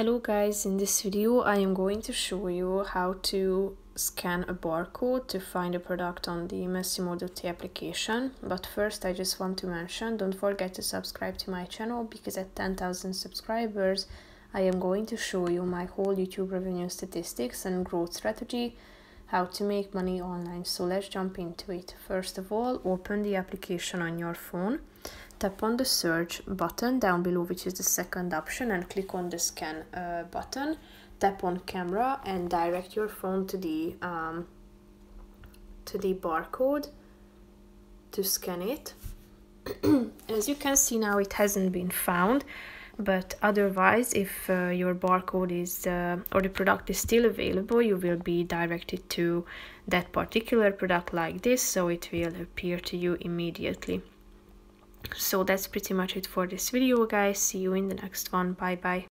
Hello guys, in this video I am going to show you how to scan a barcode to find a product on the Massimo Dutti application. But first I just want to mention, don't forget to subscribe to my channel, because at 10,000 subscribers I am going to show you my whole YouTube revenue statistics and growth strategy, how to make money online. So let's jump into it. First of all, open the application on your phone. Tap on the search button down below, which is the second option, and click on the scan button. Tap on camera and direct your phone to the barcode to scan it. As you can see now, it hasn't been found, but otherwise, if your barcode is or the product is still available, you will be directed to that particular product like this, so it will appear to you immediately. So that's pretty much it for this video, guys. See you in the next one. Bye bye.